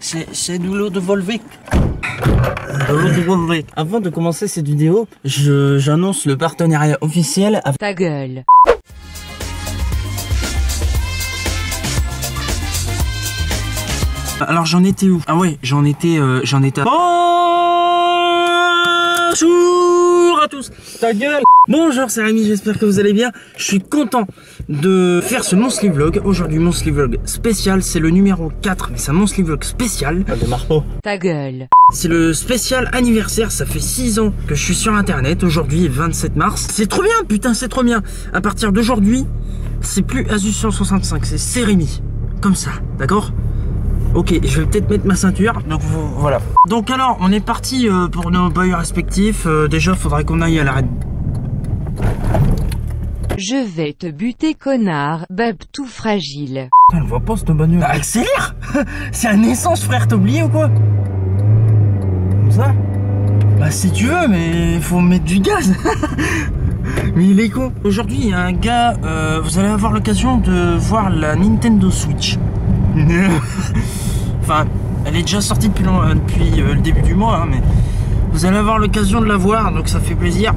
C'est de l'eau de Volvic. De l'eau de Volvic. Avant de commencer cette vidéo, j'annonce le partenariat officiel avec... Ta gueule. Alors j'en étais où? Ah ouais, j'en étais... Bonjour à tous. Ta gueule. Bonjour, c'est Rémi, j'espère que vous allez bien. Je suis content de faire ce monthly vlog. Aujourd'hui, monthly vlog spécial, c'est le numéro 4, mais c'est un monthly vlog spécial. Ah, démarre pas. Ta gueule. C'est le spécial anniversaire, ça fait 6 ans que je suis sur internet. Aujourd'hui, 27 mars. C'est trop bien, putain, c'est trop bien. À partir d'aujourd'hui, c'est plus ASUS 165, c'est Rémi. Comme ça, d'accord? Ok, je vais peut-être mettre ma ceinture, donc voilà. Donc alors, on est parti pour nos bails respectifs. Déjà, faudrait qu'on aille à l'arrêt. Je vais te buter, connard, bab tout fragile. Putain, elle voit pas cette bagnole. Bah, accélère. C'est un essence, frère, t'as oublié ou quoi? Comme ça? Bah si tu veux, mais faut mettre du gaz. Mais il est con. Aujourd'hui, il y a un gars, vous allez avoir l'occasion de voir la Nintendo Switch. Enfin, elle est déjà sortie depuis, le début du mois, hein, mais vous allez avoir l'occasion de la voir, donc ça fait plaisir.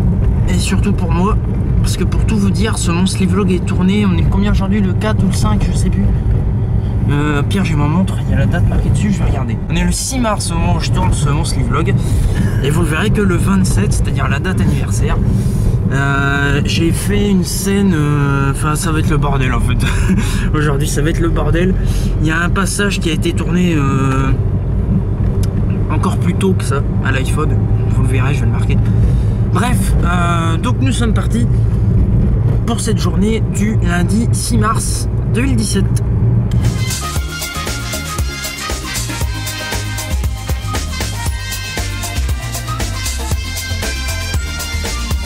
Et surtout pour moi, parce que pour tout vous dire, ce monthly vlog est tourné. On est combien aujourd'hui, le 4 ou le 5, je sais plus. Pire, j'ai ma montre, il y a la date marquée dessus, je vais regarder. On est le 6 mars au moment où je tourne ce monthly vlog. Et vous le verrez que le 27, c'est-à-dire la date anniversaire, j'ai fait une scène, enfin ça va être le bordel en fait. Aujourd'hui ça va être le bordel. Il y a un passage qui a été tourné encore plus tôt que ça à l'iPhone. Vous le verrez, je vais le marquer. Bref, donc nous sommes partis pour cette journée du lundi 6 mars 2017.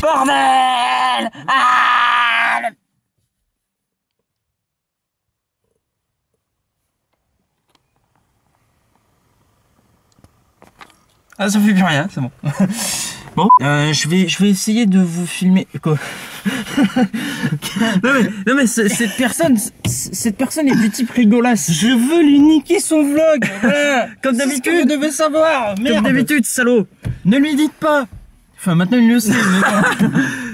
Bordel! Ah, le... ah, ça fait plus rien, c'est bon. Bon, je vais essayer de vous filmer. Quoi? Non mais cette personne est du type rigolasse. Je veux lui niquer son vlog. Voilà. Comme d'habitude, vous devez savoir. Merde. Comme d'habitude, salaud. Ne lui dites pas. Enfin, maintenant il le sait. Mais...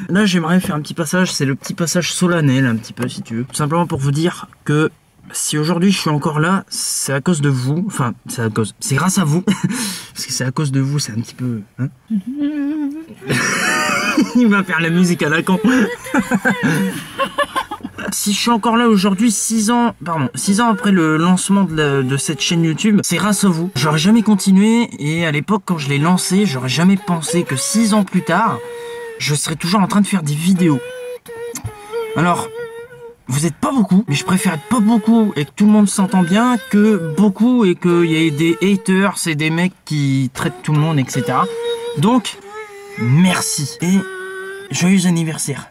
Là, j'aimerais faire un petit passage. C'est le petit passage solennel, un petit peu, si tu veux. Tout simplement pour vous dire que si aujourd'hui je suis encore là, c'est à cause de vous. Enfin, c'est à cause. C'est grâce à vous. Parce que c'est à cause de vous, c'est un petit peu. Hein. Il va faire la musique à la con. Si je suis encore là aujourd'hui, 6 ans après le lancement de cette chaîne YouTube, c'est grâce à vous. J'aurais jamais continué, et à l'époque quand je l'ai lancé, j'aurais jamais pensé que 6 ans plus tard, je serais toujours en train de faire des vidéos. Alors, vous êtes pas beaucoup, mais je préfère être pas beaucoup et que tout le monde s'entend bien que beaucoup et qu'il y ait des haters et des mecs qui traitent tout le monde, etc. Donc, merci et joyeux anniversaire.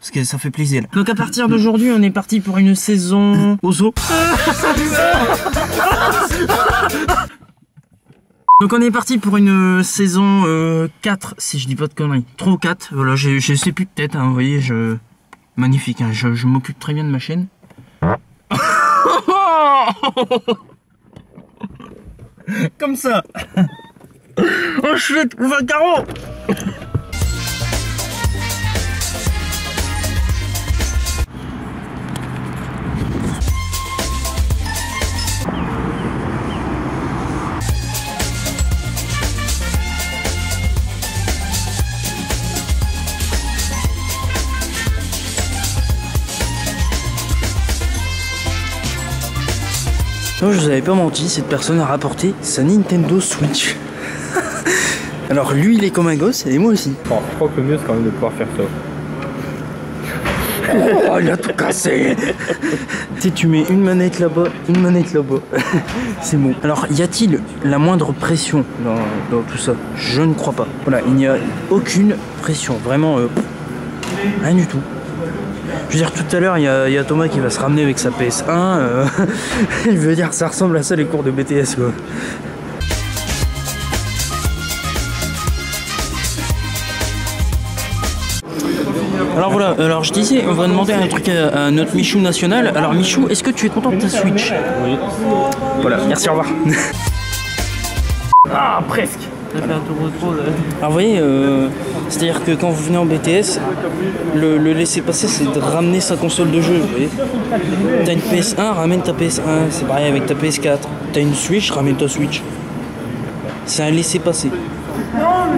Parce que ça fait plaisir. Donc à partir d'aujourd'hui, on est parti pour une saison au zoo. Donc on est parti pour une saison 4, si je dis pas de conneries. 3 ou 4, voilà, je sais plus de tête, hein, vous voyez, je... Magnifique, hein, je m'occupe très bien de ma chaîne. Comme ça. Oh, je vais te couvrir le carreau. Non, je vous avais pas menti, cette personne a rapporté sa Nintendo Switch. Alors lui il est comme un gosse et moi aussi. Bon, je crois que le mieux c'est quand même de pouvoir faire ça. Oh, il a tout cassé. Si tu mets une manette là-bas, une manette là-bas, c'est bon. Alors y a-t-il la moindre pression dans tout ça? Je ne crois pas. Voilà, il n'y a aucune pression, vraiment rien du tout. Je veux dire, tout à l'heure, il y a Thomas qui va se ramener avec sa PS1. Je veux dire, ça ressemble à ça les cours de BTS, quoi. Alors voilà, alors je disais, on va demander un truc à notre Michou national. Alors Michou, est-ce que tu es content de ta Switch? Oui. Voilà, merci, au revoir. Ah, presque. On a fait un tour au trop, là. Alors vous voyez, c'est-à-dire que quand vous venez en BTS, le laisser passer, c'est de ramener sa console de jeu, vous voyez. T'as une PS1, ramène ta PS1, c'est pareil avec ta PS4. T'as une Switch, ramène ta Switch. C'est un laisser passer.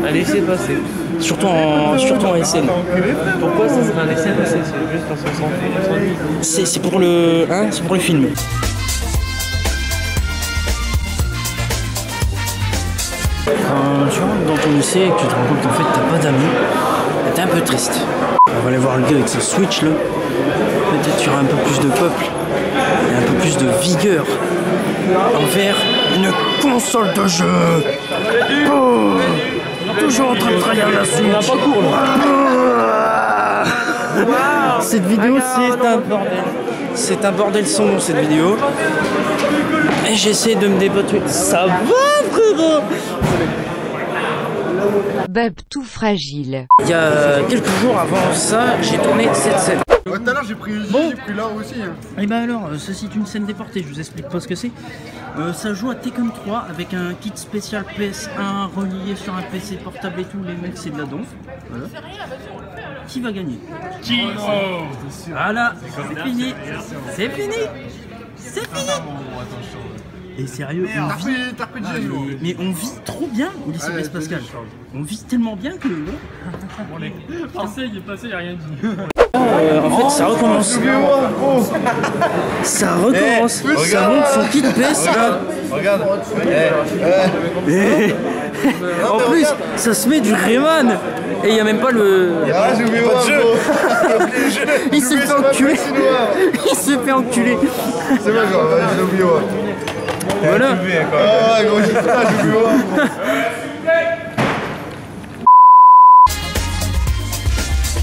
Un laisser passer. Surtout en SL. Pourquoi ça serait un laisser passer? C'est juste parce qu'on s'en fout. C'est pour le. Hein, c'est pour le film. Tu rentres dans ton lycée et que tu te rends compte qu'en fait t'as pas d'amis, t'es un peu triste. On va aller voir le gars avec sa Switch là, peut-être qu'il y aura un peu plus de peuple et un peu plus de vigueur envers une console de jeu. Oh, toujours en train de trahir la Switch. On n'a pas cours là. Cette vidéo c'est un bordel. C'est un bordel sombre cette vidéo. Et j'essaie de me dépatouiller. Ça va frérot? Bab tout fragile. Il y a quelques jours avant ça, j'ai tourné cette scène. Tout à l'heure j'ai pris là aussi. Et bah alors, ceci est une scène déportée, je vous explique pas ce que c'est. Ça joue à Tekken 3 avec un kit spécial PS1 relié sur un PC portable et tout, les mecs c'est de la donf. Voilà. Qui va gagner? Qui? Voilà, c'est fini. C'est fini. C'est fini. Et sérieux, on vit... mais on vit trop bien au lycée Blaise Pascal. On vit tellement bien que... Français, il est passé, il n'y a rien dit. En fait, ça recommence. Ça recommence. Ça monte son kit PS. Regarde. En plus, ça se met du Rayman. Et il n'y a même pas le... Il s'est fait enculer. Il s'est fait enculer. C'est vrai, genre, j'ai oublié. Voilà.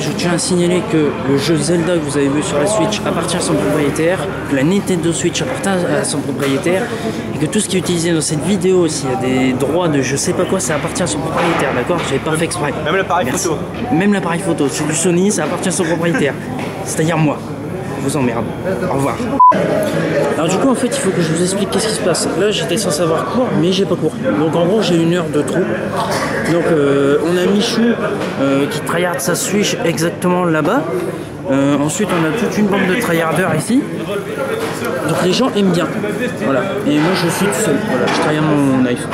Je tiens à signaler que le jeu Zelda que vous avez vu sur la Switch appartient à son propriétaire, que la Nintendo Switch appartient à son propriétaire, et que tout ce qui est utilisé dans cette vidéo, s'il y a des droits de je sais pas quoi, ça appartient à son propriétaire, d'accord? J'avais pas fait exprès. Même l'appareil photo. Même l'appareil photo, c'est du Sony, ça appartient à son propriétaire. C'est-à-dire moi. Je vous emmerde. Au revoir. Alors du coup en fait il faut que je vous explique qu'est-ce qui se passe. Là j'étais censé avoir cours mais j'ai pas cours. Donc en gros j'ai une heure de trou. Donc on a Michou qui tryhard sa Switch exactement là-bas. Ensuite on a toute une bande de tryharders ici. Donc les gens aiment bien. Voilà. Et moi je suis tout seul. Voilà, je tryhard mon knife.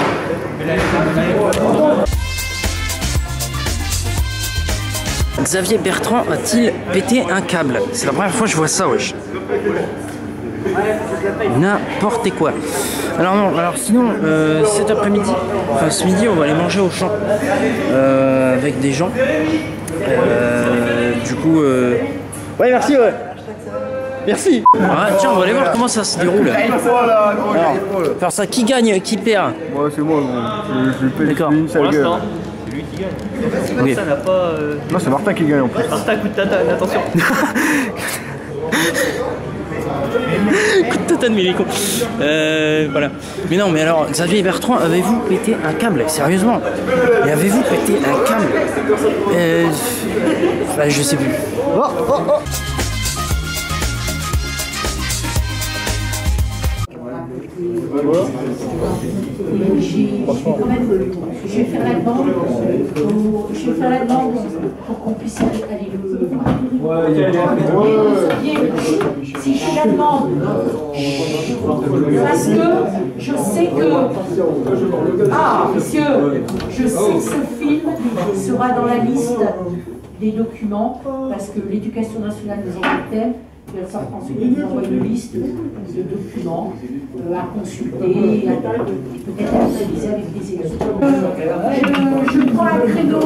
Xavier Bertrand a-t-il pété un câble? C'est la première fois que je vois ça, wesh. N'importe quoi. Alors non, alors sinon, cet après-midi, enfin ce midi, on va aller manger au champ avec des gens. Du coup, ouais, merci, ouais. Merci. Ah, tiens, on va aller voir comment ça se déroule. Alors, faire ça, qui gagne, qui perd? Moi, ouais, c'est moi. Je vais payer une sale gueule. Okay. Ça n'a pas, non, c'est Martin qui gagne en plus. Martin, coup de tatane, attention. Coup de tatane, mais il est con. Voilà. Mais non, mais alors, Xavier Bertrand, avez-vous pété un câble? Sérieusement? Mais avez-vous pété un câble? Bah, je sais plus. Oh, oh, oh. Voilà. Je vais faire la demande. Je vais faire la demande pour qu'on puisse aller le voir. Ouais, si je la demande, parce que je sais que... Ah, monsieur, je sais que ce film sera dans la liste des documents, parce que l'éducation nationale nous en fait tel. Elle sort ensuite une liste de documents à consulter, peut-être à analyser avec des élèves. Je prends un créneau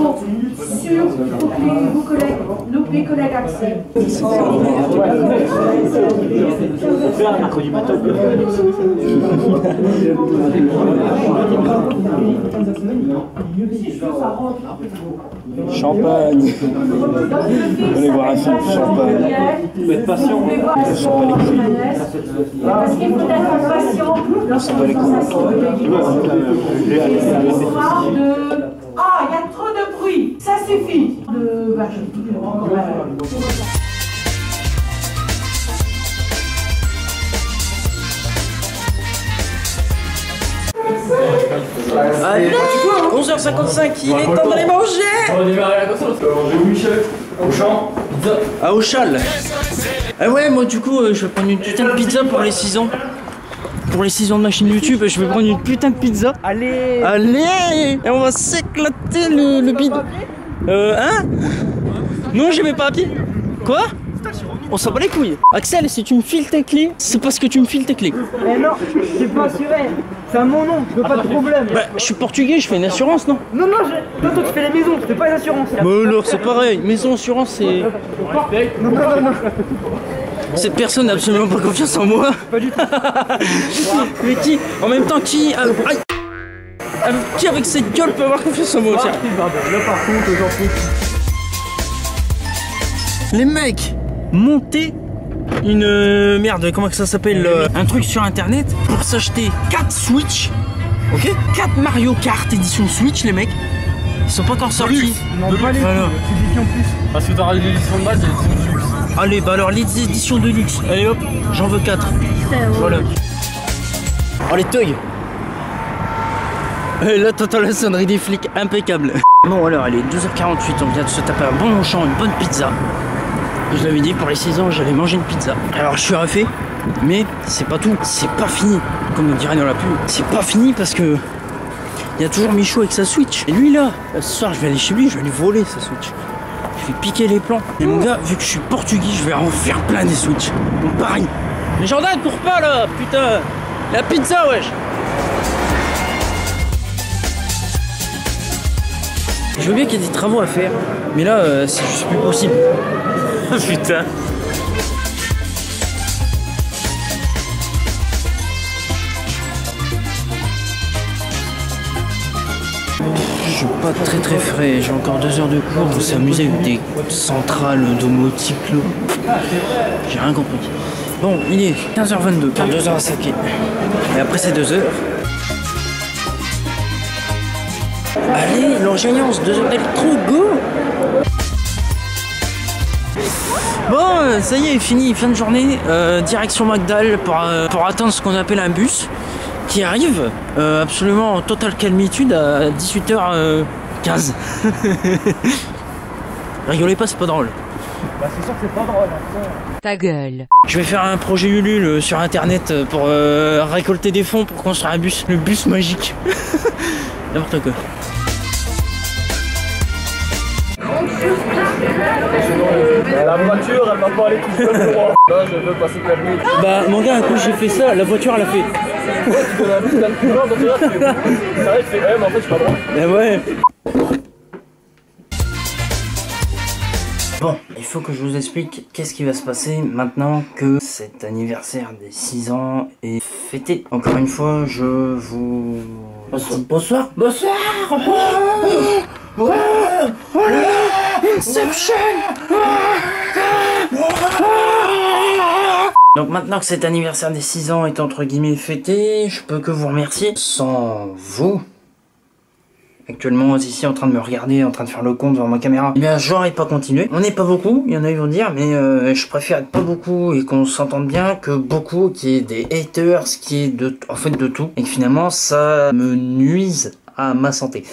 sur vos collègues, nos collègues accès. Champagne. Vous allez voir un film, champagne. Vous êtes patient. Parce qu'il faut être patient lorsqu'on de... Ah, il y a trop de bruit. Ça suffit. Allez, 11h55, il est temps d'aller manger. On va démarrer la console. J'ai Michel, Auchan, pizza. Ah, Auchal. Ah ouais, moi du coup, je vais prendre une putain de pizza pour les 6 ans. Pour les 6 ans de ma chaîne YouTube, je vais prendre une putain de pizza. Allez. Allez. Et on va s'éclater le bide. Hein? Non, j'ai mes papiers. Quoi? On s'en bat les couilles. Axel, si tu me files tes clés, c'est parce que tu me files tes clés. Mais non, je suis pas assuré. C'est à mon nom, je veux pas de problème. Bah, je suis portugais, je fais une assurance, non? Non, non, toi, tu fais les maisons, tu fais pas les assurances. Bah alors, c'est pareil. Maison, assurance, c'est... Non, non, non, non. Cette personne n'a absolument pas confiance en moi. Pas du tout. Mais qui, en même temps, qui... Aïe. Qui avec cette gueule peut avoir confiance en moi? Tiens. Là, par contre, aujourd'hui... Les mecs monter une merde, comment que ça s'appelle, un truc sur internet pour s'acheter 4 Switch, ok, 4 Mario Kart édition Switch, les mecs, ils sont pas encore sortis. Non, pas les éditions plus. Parce que t'auras l'édition de base et l'édition de luxe. Allez, bah alors les éditions de luxe, allez hop, j'en veux 4. Voilà. Oh les thugs. Et là t'entends la sonnerie des flics, impeccable. Bon alors, allez, 12h48, on vient de se taper un bon Auchan, une bonne pizza. Je l'avais dit, pour les 6 ans, j'allais manger une pizza. Alors, je suis refait, mais c'est pas tout. C'est pas fini, comme on dirait dans la pub. C'est pas fini parce que il y a toujours Michou avec sa Switch. Et lui, là, ce soir, je vais aller chez lui, je vais lui voler sa Switch. Je vais piquer les plans. Et mon gars, vu que je suis portugais, je vais en faire plein des Switch. Donc, pareil. Les gendarmes courent pas, là, putain. La pizza, wesh. Je veux bien qu'il y ait des travaux à faire, mais là, c'est juste plus possible. Putain. Je suis pas très frais, j'ai encore 2 heures de cours, on s'est amusé avec des centrales de moticyclo. J'ai rien compris. Bon, il est 15h22, 2 heures à saquer. Et après ces 2 heures... Allez, l'engeance, 2 heures d'électro, go. Bon, ça y est, fini, fin de journée, direction Magdal pour attendre ce qu'on appelle un bus qui arrive absolument en totale calmitude à 18h15. Rigolez pas, c'est pas drôle. Bah c'est sûr que c'est pas drôle. Ta gueule. Je vais faire un projet Ulule sur internet pour récolter des fonds pour construire un bus, le bus magique. N'importe quoi. La voiture, elle va pas aller tout seul pour moi. Là, je veux passer le permis. Bah, mon gars, un coup, j'ai fait ça, la voiture, elle a fait. Ouais, tu donnes un peu d'un coup, dans tes restes, tu fais. Ça, il fait, eh, mais en fait, je suis pas droit. Eh ouais. Bon, il faut que je vous explique qu'est-ce qui va se passer maintenant que cet anniversaire des 6 ans est fêté. Encore une fois, je vous... Bonsoir. Bonsoir. Bonsoir. Inception. Donc maintenant que cet anniversaire des 6 ans est entre guillemets fêté, je peux que vous remercier. Sans vous, actuellement ici en train de me regarder, en train de faire le compte devant ma caméra, eh bien j'aurais pas continué. On n'est pas beaucoup, il y en a qui vont dire, mais je préfère être pas beaucoup et qu'on s'entende bien que beaucoup qui est des haters, qui est de, en fait de tout, et que finalement ça me nuise à ma santé.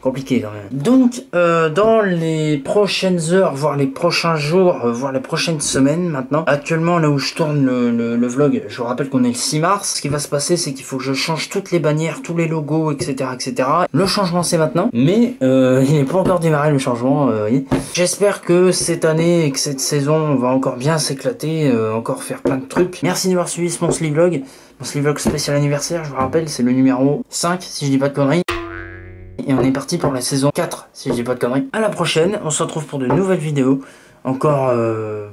Compliqué quand même. Donc dans les prochaines heures, voire les prochains jours, voire les prochaines semaines maintenant, actuellement là où je tourne le vlog, je vous rappelle qu'on est le 6 mars, ce qui va se passer c'est qu'il faut que je change toutes les bannières, tous les logos, etc. etc. Le changement c'est maintenant, mais il n'est pas encore démarré le changement, oui. J'espère que cette année et que cette saison on va encore bien s'éclater, encore faire plein de trucs. Merci d'avoir suivi ce Monthly Vlog, Monthly Vlog spécial anniversaire, je vous rappelle c'est le numéro 5 si je dis pas de conneries. Et on est parti pour la saison 4, si je dis pas de conneries. À la prochaine, on se retrouve pour de nouvelles vidéos. Encore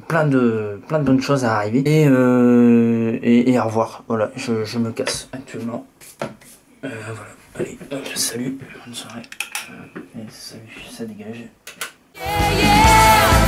plein de bonnes choses à arriver. Et au revoir. Voilà, je me casse actuellement. Voilà, allez, salut, bonne soirée. Et salut, ça dégage. Yeah, yeah.